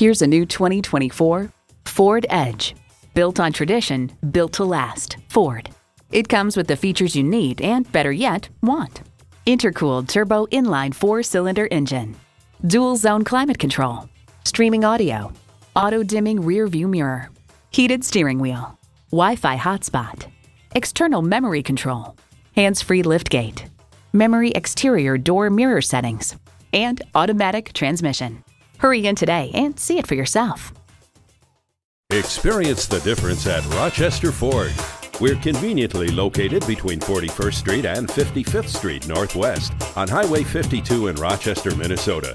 Here's a new 2024 Ford Edge. Built on tradition, built to last, Ford. It comes with the features you need and, better yet, want. Intercooled turbo inline 4-cylinder engine, dual zone climate control, streaming audio, auto-dimming rear view mirror, heated steering wheel, Wi-Fi hotspot, external memory control, hands-free liftgate, memory exterior door mirror settings, and automatic transmission. Hurry in today and see it for yourself. Experience the difference at Rochester Ford. We're conveniently located between 41st Street and 55th Street Northwest on Highway 52 in Rochester, Minnesota.